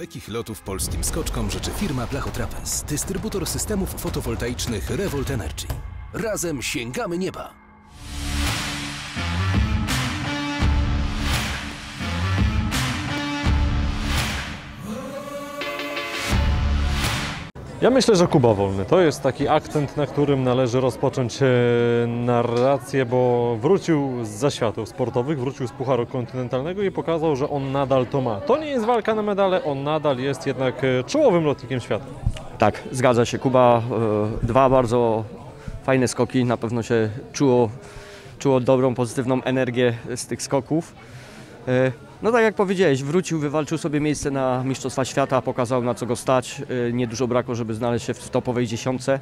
dalekich lotów polskim skoczkom życzy firma Blachotrapez, dystrybutor systemów fotowoltaicznych Revolt Energy. Razem sięgamy nieba! Ja myślę, że Kuba Wolny to jest taki akcent, na którym należy rozpocząć narrację, bo wrócił z zaświatów sportowych, wrócił z Pucharu Kontynentalnego i pokazał, że on nadal to ma. To nie jest walka na medale, on nadal jest jednak czołowym lotnikiem świata. Tak, zgadza się. Kuba, dwa bardzo fajne skoki, na pewno się czuło dobrą, pozytywną energię z tych skoków. No tak jak powiedziałeś, wrócił, wywalczył sobie miejsce na Mistrzostwa Świata, pokazał na co go stać, niedużo brakło, żeby znaleźć się w topowej dziesiątce,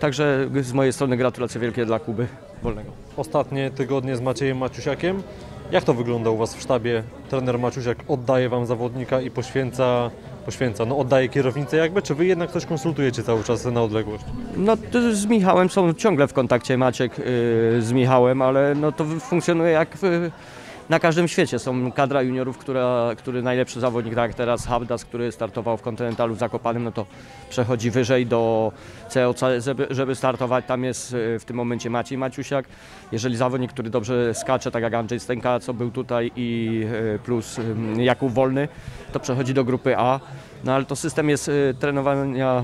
także z mojej strony gratulacje wielkie dla Kuby Wolnego. Ostatnie tygodnie z Maciejem Maciusiakiem, jak to wygląda u Was w sztabie? Trener Maciusiak oddaje Wam zawodnika i oddaje kierownicę jakby, czy Wy jednak coś konsultujecie cały czas na odległość? No to z Michałem są ciągle w kontakcie, Maciek z Michałem, ale no to funkcjonuje jak... Na każdym świecie są kadra juniorów, który najlepszy zawodnik, tak jak teraz Habdas, który startował w kontynentalu w Zakopanem, no to przechodzi wyżej do COC, żeby startować. Tam jest w tym momencie Maciej Maciusiak. Jeżeli zawodnik, który dobrze skacze, tak jak Andrzej Stenka, co był tutaj, i plus Jakub Wolny, to przechodzi do grupy A. No ale to system jest trenowania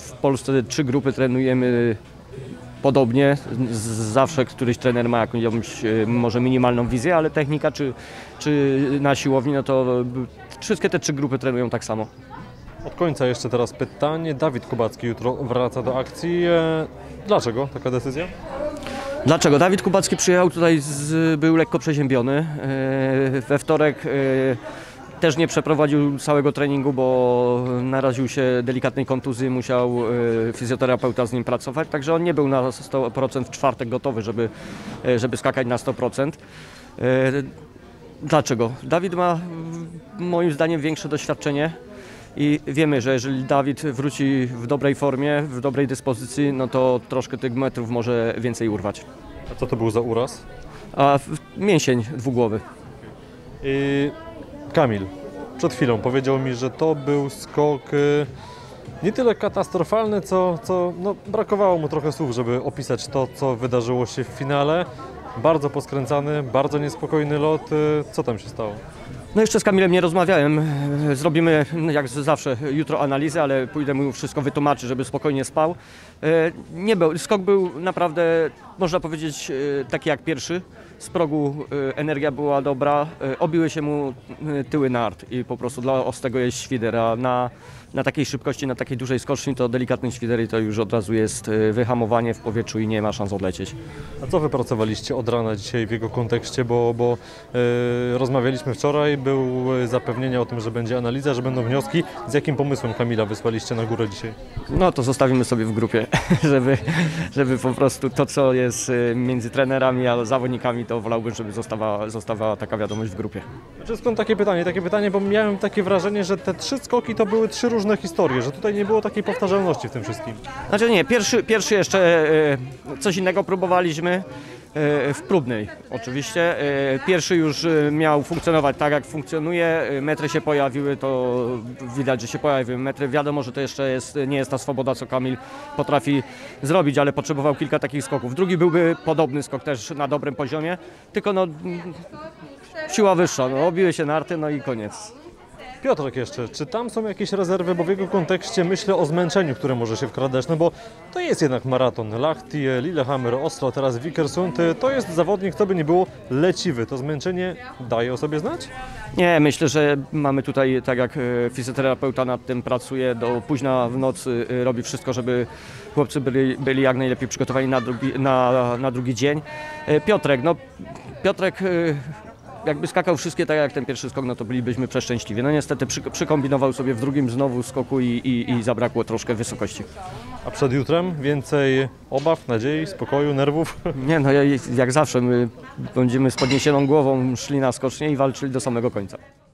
w Polsce, 3 grupy trenujemy. Podobnie, zawsze któryś trener ma jakąś może minimalną wizję, ale technika czy na siłowni, no to wszystkie te 3 grupy trenują tak samo. Od końca jeszcze teraz pytanie. Dawid Kubacki jutro wraca do akcji. Dlaczego taka decyzja? Dlaczego? Dawid Kubacki przyjechał tutaj, był lekko przeziębiony. We wtorek też nie przeprowadził całego treningu, bo naraził się delikatnej kontuzji, musiał fizjoterapeuta z nim pracować, także on nie był na 100% w czwartek gotowy, żeby skakać na 100%. Dlaczego? Dawid ma moim zdaniem większe doświadczenie i wiemy, że jeżeli Dawid wróci w dobrej formie, w dobrej dyspozycji, no to troszkę tych metrów może więcej urwać. A co to był za uraz? Mięsień dwugłowy. Kamil przed chwilą powiedział mi, że to był skok nie tyle katastrofalny, co no, brakowało mu trochę słów, żeby opisać to, co wydarzyło się w finale. Bardzo poskręcany, bardzo niespokojny lot. Co tam się stało? No jeszcze z Kamilem nie rozmawiałem. Zrobimy, jak zawsze, jutro analizę, ale pójdę mu wszystko wytłumaczyć, żeby spokojnie spał. Skok był naprawdę, można powiedzieć, taki jak pierwszy. Z progu energia była dobra, obiły się mu tyły nart i po prostu dla ostrego jest świder, a na takiej szybkości, na takiej dużej skoczni to delikatny świder i to już od razu jest wyhamowanie w powietrzu i nie ma szans odlecieć. A co wypracowaliście od rana dzisiaj w jego kontekście, bo rozmawialiśmy wczoraj, były zapewnienia o tym, że będzie analiza, że będą wnioski. Z jakim pomysłem Kamila wysłaliście na górę dzisiaj? No to zostawimy sobie w grupie, żeby po prostu to, co jest między trenerami a zawodnikami, to wolałbym, żeby zostawała taka wiadomość w grupie. Znaczy, skąd takie pytanie, bo miałem takie wrażenie, że te 3 skoki to były 3 różne historie, że tutaj nie było takiej powtarzalności w tym wszystkim. Znaczy nie, pierwszy jeszcze coś innego próbowaliśmy w próbnej oczywiście. Pierwszy już miał funkcjonować tak, jak funkcjonuje. Metry się pojawiły, to widać, że się pojawiły metry. Wiadomo, że to jeszcze nie jest ta swoboda, co Kamil potrafi zrobić, ale potrzebował kilka takich skoków. Drugi byłby podobny skok też na dobrym poziomie, tylko no, siła wyższa. No, obiły się narty, no i koniec. Piotrek jeszcze, czy tam są jakieś rezerwy, bo w jego kontekście myślę o zmęczeniu, które może się wkradać, no bo to jest jednak maraton. Lahti, Lillehammer, Oslo, teraz Vikersund, to jest zawodnik, kto by nie było, leciwy. To zmęczenie daje o sobie znać? Nie, myślę, że mamy tutaj, tak jak fizjoterapeuta nad tym pracuje, do późna w nocy robi wszystko, żeby chłopcy byli jak najlepiej przygotowani na drugi dzień. Piotrek... Jakby skakał wszystkie tak jak ten pierwszy skok, no to bylibyśmy przeszczęśliwi. No niestety przykombinował sobie w drugim znowu skoku i zabrakło troszkę wysokości. A przed jutrem więcej obaw, nadziei, spokoju, nerwów? Nie, no jak zawsze my będziemy z podniesioną głową szli na skocznie i walczyli do samego końca.